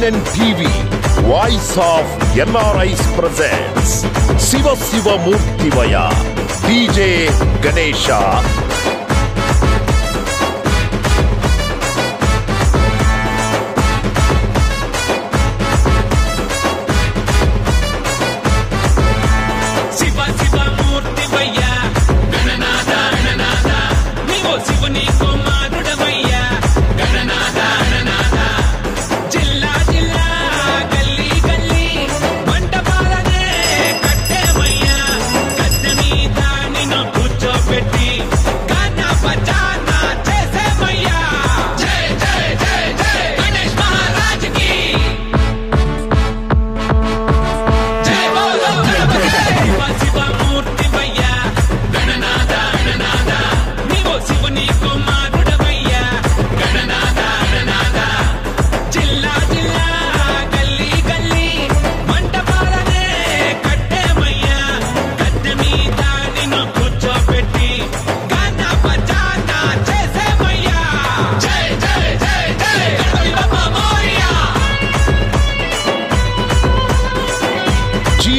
NN TV, Voice of NRIs presents Siva Siva Murtivaya, DJ Ganesha.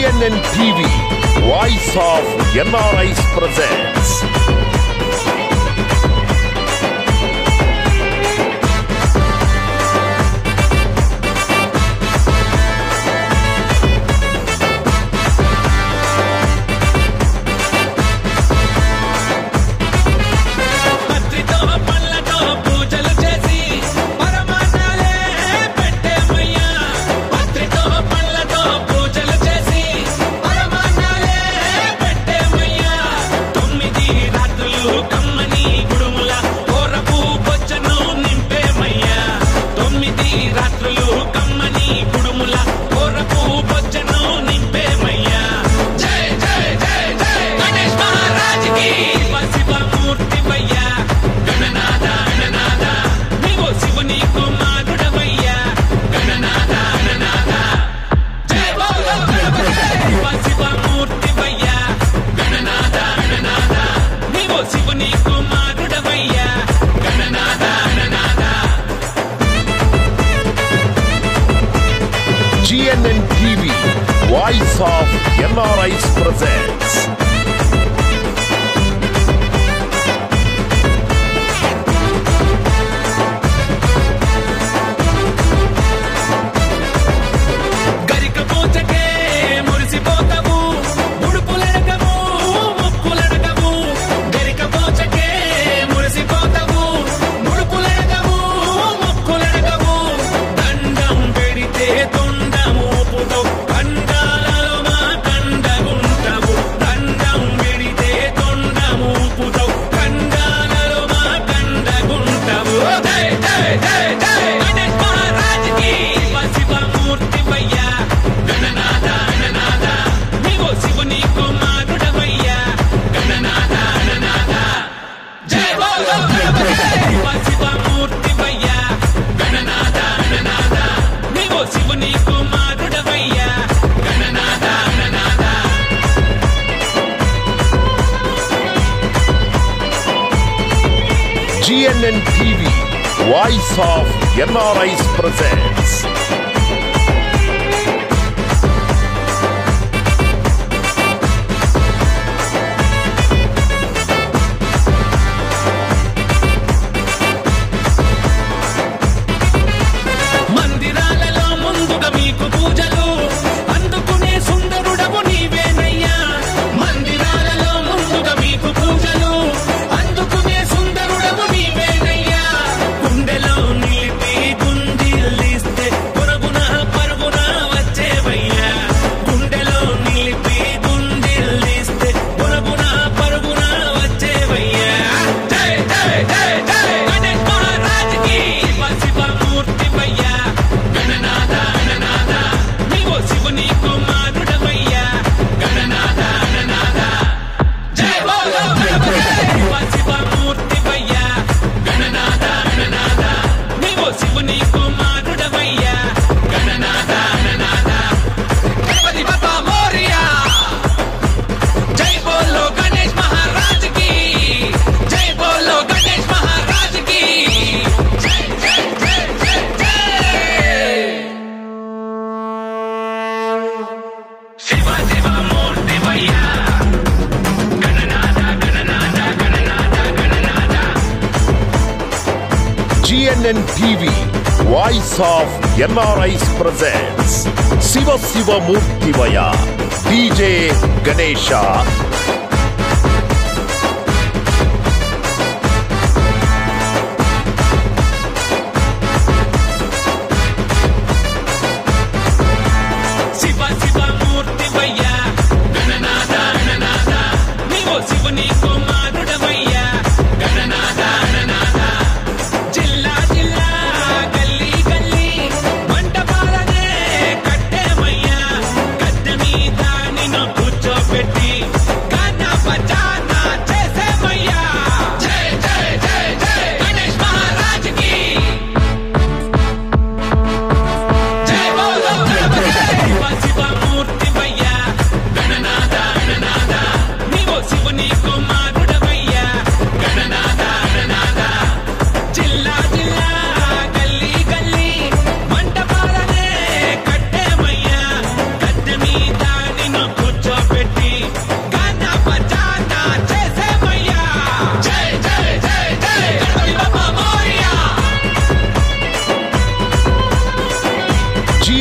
NN TV, Voice of NRIs presents. GNN TV, Voice of NRIs presents. GNN TV, Voice of NRIs presents. NN TV, Voice of NRIs presents Siva Siva Murtivaya, DJ Ganesha.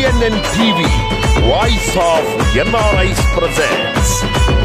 NN TV, Voice of NRIs presents.